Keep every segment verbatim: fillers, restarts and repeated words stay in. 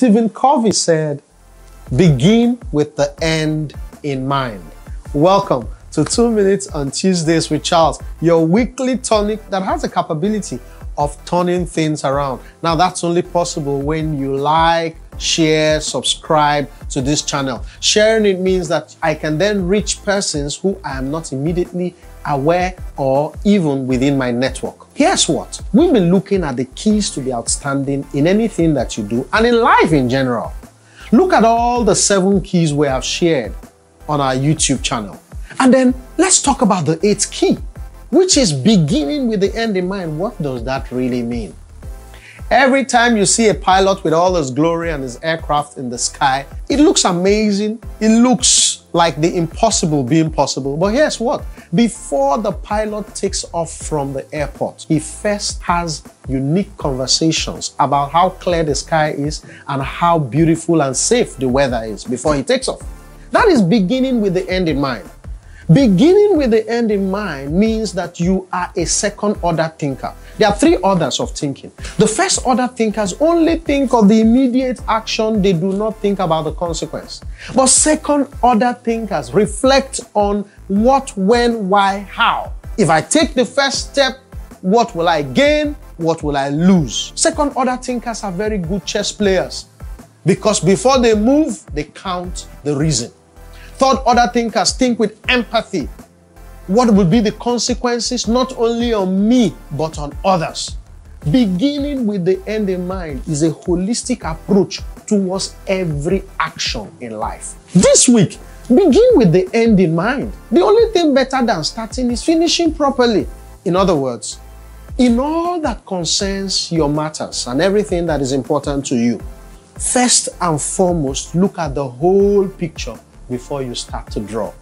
Stephen Covey said, begin with the end in mind. Welcome to Two Minutes on Tuesdays with Charles, your weekly tonic that has the capability of turning things around. Now, that's only possible when you like, share, subscribe to this channel. Sharing it means that I can then reach persons who I am not immediately aware or even within my network. Here's what we've been looking at: the keys to be outstanding in anything that you do and in life in general. Look at all the seven keys we have shared on our YouTube channel. And then let's talk about the eighth key, which is beginning with the end in mind. What does that really mean? Every time you see a pilot with all his glory and his aircraft in the sky, it looks amazing. It looks like the impossible being possible. But here's what: before the pilot takes off from the airport, he first has unique conversations about how clear the sky is and how beautiful and safe the weather is before he takes off. That is beginning with the end in mind. Beginning with the end in mind means that you are a second order thinker. There are three orders of thinking. The first order thinkers only think of the immediate action. They do not think about the consequence. But second order thinkers reflect on what, when, why, how. If I take the first step, what will I gain? What will I lose? Second order thinkers are very good chess players because before they move, they count the reason. Third order thinkers think with empathy. What would be the consequences, not only on me, but on others? Beginning with the end in mind is a holistic approach towards every action in life. This week, begin with the end in mind. The only thing better than starting is finishing properly. In other words, in all that concerns your matters and everything that is important to you, first and foremost, look at the whole picture before you start to draw.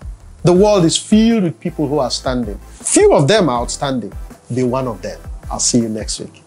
The world is filled with people who are standing. Few of them are outstanding. Be one of them. I'll see you next week.